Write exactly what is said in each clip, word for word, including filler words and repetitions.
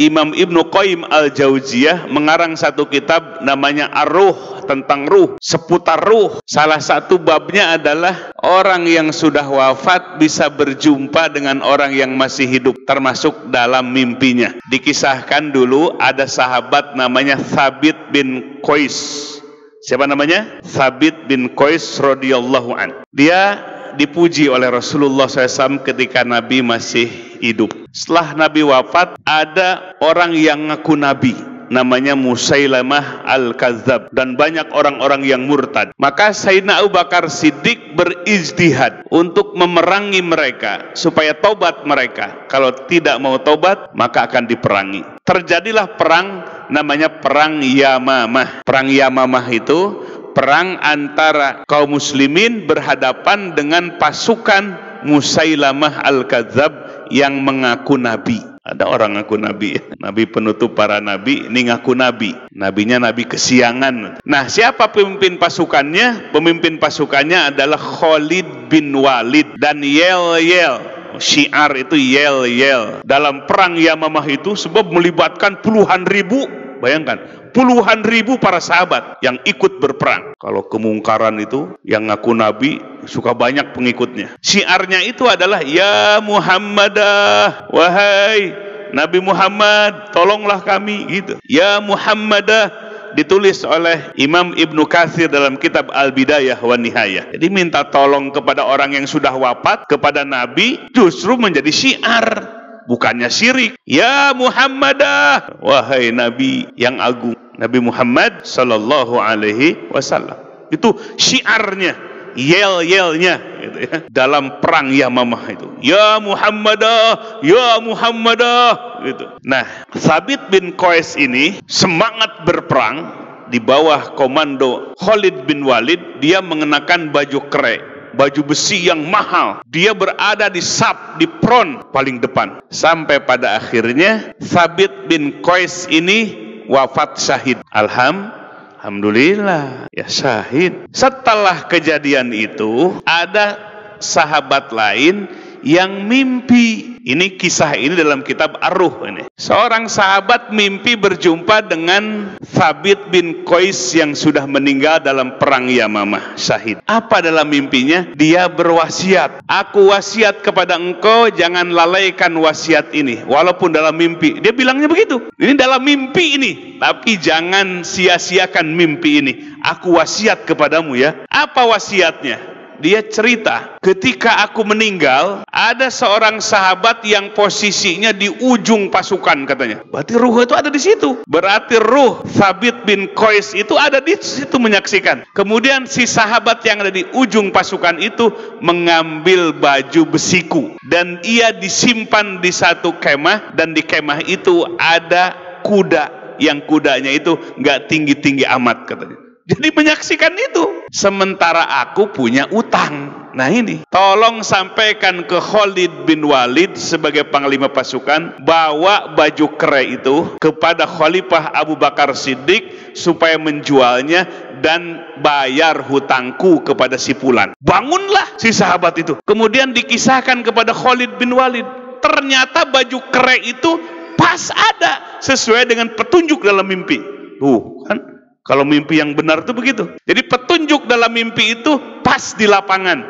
Imam Ibnu Qayyim Al-Jauziyah mengarang satu kitab namanya Ar-Ruh, tentang ruh, seputar ruh. Salah satu babnya adalah orang yang sudah wafat bisa berjumpa dengan orang yang masih hidup, termasuk dalam mimpinya. Dikisahkan dulu ada sahabat namanya Thabit bin Qais. Siapa namanya? Thabit bin Qais radhiyallahu an. Dia dipuji oleh Rasulullah shallallahu alaihi wasallam ketika Nabi masih hidup. Setelah Nabi wafat, ada orang yang ngaku Nabi, namanya Musailamah al-Kadzab, dan banyak orang-orang yang murtad. Maka Sayyidina Abu Bakar Siddiq berijtihad untuk memerangi mereka, supaya tobat mereka. Kalau tidak mau tobat, maka akan diperangi. Terjadilah perang, namanya perang Yamamah. Perang Yamamah itu perang antara kaum muslimin berhadapan dengan pasukan Musailamah al-Kadzab yang mengaku Nabi. Ada orang ngaku Nabi, Nabi penutup para Nabi, ini ngaku Nabi. Nabinya Nabi kesiangan. Nah, siapa pemimpin pasukannya? Pemimpin pasukannya adalah Khalid bin Walid. Dan yel-yel, syiar itu yel-yel. Dalam perang Yamamah itu sebab melibatkan puluhan ribu, bayangkan, puluhan ribu para sahabat yang ikut berperang. Kalau kemungkaran itu, yang ngaku Nabi, suka banyak pengikutnya. Syiarnya itu adalah, ya Muhammadah, wahai Nabi Muhammad, tolonglah kami, gitu. Ya Muhammadah, ditulis oleh Imam Ibnu Kasir dalam kitab Al Bidayah wa Nihayah. Jadi minta tolong kepada orang yang sudah wafat, kepada Nabi, justru menjadi syiar, bukannya syirik. Ya Muhammadah, wahai Nabi yang agung, Nabi Muhammad sallallahu alaihi wasallam. Itu syiarnya, yel-yelnya gitu ya, dalam perang Yamamah itu. Ya Muhammadah, ya Muhammadah gitu. Nah, Thabit bin Qais ini semangat berperang di bawah komando Khalid bin Walid. Dia mengenakan baju kere, baju besi yang mahal. Dia berada di saf, di front paling depan. Sampai pada akhirnya Thabit bin Qais ini wafat syahid. Alhamdulillah. Alhamdulillah, ya syahid. Setelah kejadian itu, ada sahabat lain yang mimpi. Ini kisah ini dalam kitab Ar-Ruh ini. Seorang sahabat mimpi berjumpa dengan Thabit bin Qais yang sudah meninggal dalam perang Yamamah, syahid. Apa dalam mimpinya? Dia berwasiat, aku wasiat kepada engkau, jangan lalaikan wasiat ini. Walaupun dalam mimpi, dia bilangnya begitu. Ini dalam mimpi ini, tapi jangan sia-siakan mimpi ini. Aku wasiat kepadamu ya. Apa wasiatnya? Dia cerita, ketika aku meninggal, ada seorang sahabat yang posisinya di ujung pasukan katanya. Berarti ruh itu ada di situ. Berarti ruh Thabit bin Qais itu ada di situ menyaksikan. Kemudian si sahabat yang ada di ujung pasukan itu mengambil baju besiku. Dan ia disimpan di satu kemah. Dan di kemah itu ada kuda. Yang kudanya itu nggak tinggi-tinggi amat katanya. Jadi menyaksikan itu. Sementara aku punya utang. Nah ini, tolong sampaikan ke Khalid bin Walid sebagai panglima pasukan, bawa baju kere itu kepada Khalifah Abu Bakar Siddiq supaya menjualnya dan bayar hutangku kepada si Fulan. Bangunlah si sahabat itu. Kemudian dikisahkan kepada Khalid bin Walid. Ternyata baju kere itu pas ada sesuai dengan petunjuk dalam mimpi. Tuh kan? Kalau mimpi yang benar itu begitu. Jadi petunjuk dalam mimpi itu pas di lapangan.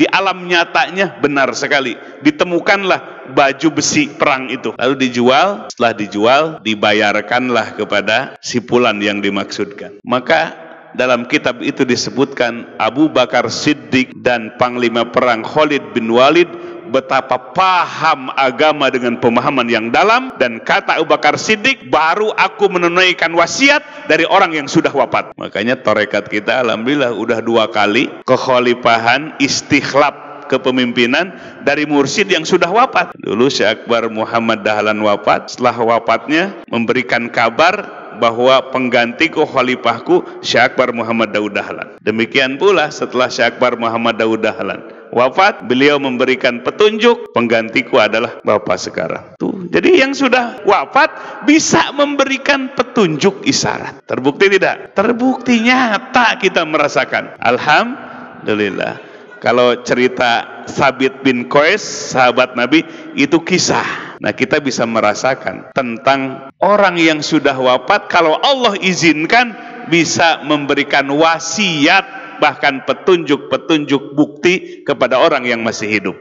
Di alam nyatanya benar sekali. Ditemukanlah baju besi perang itu. Lalu dijual, setelah dijual, dibayarkanlah kepada si Fulan yang dimaksudkan. Maka dalam kitab itu disebutkan Abu Bakar Siddiq dan Panglima Perang Khalid bin Walid betapa paham agama dengan pemahaman yang dalam. Dan kata Abu Bakar Siddiq, baru aku menunaikan wasiat dari orang yang sudah wafat. Makanya tarekat kita alhamdulillah udah dua kali kekhalifahan, istikhlab, kepemimpinan dari mursyid yang sudah wafat. Dulu Syakbar Muhammad Daud Dahlan wafat. Setelah wafatnya memberikan kabar bahwa penggantiku khalifahku Syakbar Muhammad Daud Dahlan. Demikian pula setelah Syakbar Muhammad Daud Dahlan wafat, beliau memberikan petunjuk, penggantiku adalah bapak sekarang. Tuh, jadi yang sudah wafat bisa memberikan petunjuk isyarat. Terbukti tidak? Terbukti nyata kita merasakan. Alhamdulillah. Kalau cerita Thabit bin Qais, sahabat Nabi, itu kisah. Nah, kita bisa merasakan tentang orang yang sudah wafat, kalau Allah izinkan bisa memberikan wasiat bahkan petunjuk-petunjuk bukti kepada orang yang masih hidup.